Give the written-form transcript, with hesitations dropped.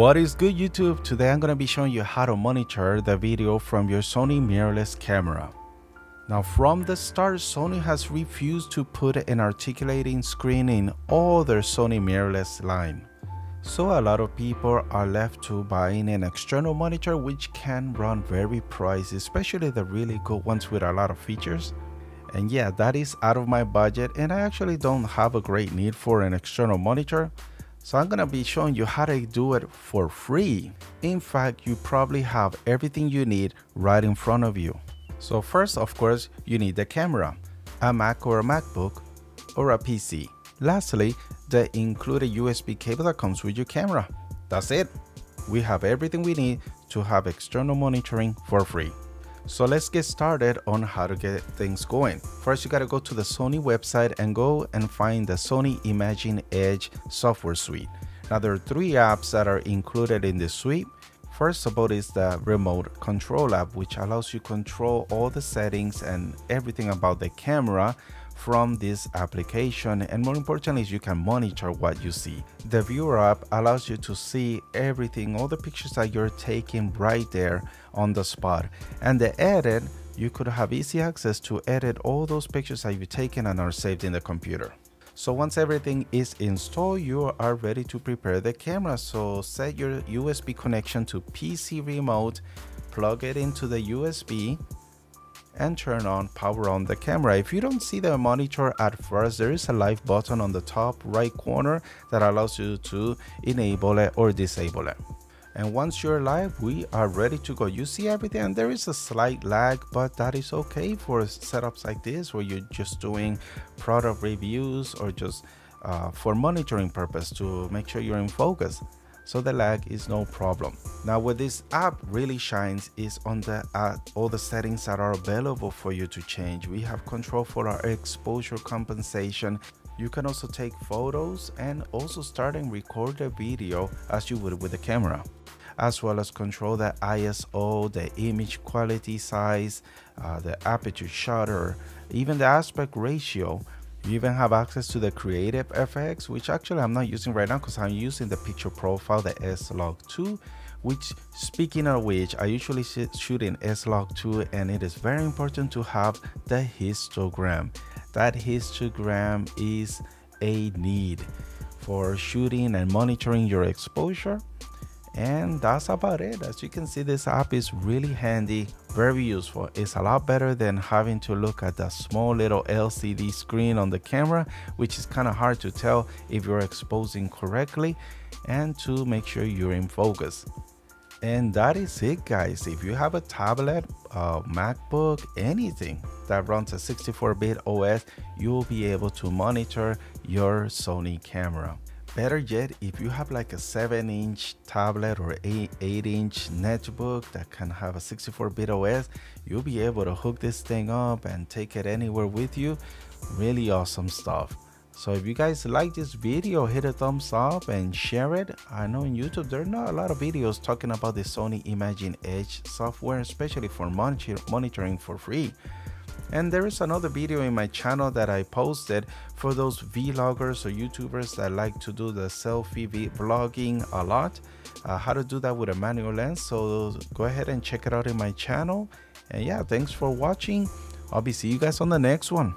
What is good, YouTube? Today I'm going to be showing you how to monitor the video from your Sony mirrorless camera. Now from the start, Sony has refused to put an articulating screen in all their Sony mirrorless line. So a lot of people are left to buying an external monitor which can run very pricey, especially the really good ones with a lot of features. And yeah, that is out of my budget and I actually don't have a great need for an external monitor. So I'm gonna be showing you how to do it for free. In fact, you probably have everything you need right in front of you. So first, of course, you need the camera, a Mac or a MacBook, or a PC. Lastly, the included USB cable that comes with your camera. That's it. We have everything we need to have external monitoring for free. So let's get started on how to get things going. First, you gotta go to the Sony website and go and find the Sony Imaging Edge software suite. Now there are three apps that are included in this suite. First of all is the remote control app, which allows you to control all the settings and everything about the camera from this application, and more importantly is you can monitor what you see. The viewer app allows you to see everything, all the pictures that you're taking right there on the spot. And the edit, you could have easy access to edit all those pictures that you've taken and are saved in the computer. So once everything is installed, you are ready to prepare the camera. So set your USB connection to PC remote, plug it into the USB, and turn on power on the camera. If you don't see the monitor at first, there is a live button on the top right corner that allows you to enable it or disable it. And once you're live, we are ready to go. You see everything, and there is a slight lag, but that is okay for setups like this where you're just doing product reviews or just for monitoring purpose to make sure you're in focus. So the lag is no problem. Now where this app really shines is on the all the settings that are available for you to change. We have control for our exposure compensation. You can also take photos and also start and record the video as you would with the camera, as well as control the ISO, the image quality size, the aperture shutter, even the aspect ratio. You even have access to the creative FX, which actually I'm not using right now because I'm using the picture profile, the S-Log2, which, speaking of which, I usually shoot in S-Log2, and it is very important to have the histogram. That histogram is a need for shooting and monitoring your exposure. And that's about it. As you can see, this app is really handy, very useful. It's a lot better than having to look at that small little LCD screen on the camera, which is kind of hard to tell if you're exposing correctly and to make sure you're in focus. And that is it, guys. If you have a tablet, a MacBook, anything that runs a 64-bit OS, you'll be able to monitor your Sony camera. Better yet, if you have like a 7-inch tablet or 8-inch netbook that can have a 64-bit OS, you'll be able to hook this thing up and take it anywhere with you. Really awesome stuff. So if you guys like this video, hit a thumbs up and share it. I know on YouTube there are not a lot of videos talking about the Sony Imaging Edge software, especially for monitoring for free. And there is another video in my channel that I posted for those vloggers or YouTubers that like to do the selfie vlogging a lot, how to do that with a manual lens. So go ahead and check it out in my channel. And yeah, thanks for watching. I'll be seeing you guys on the next one.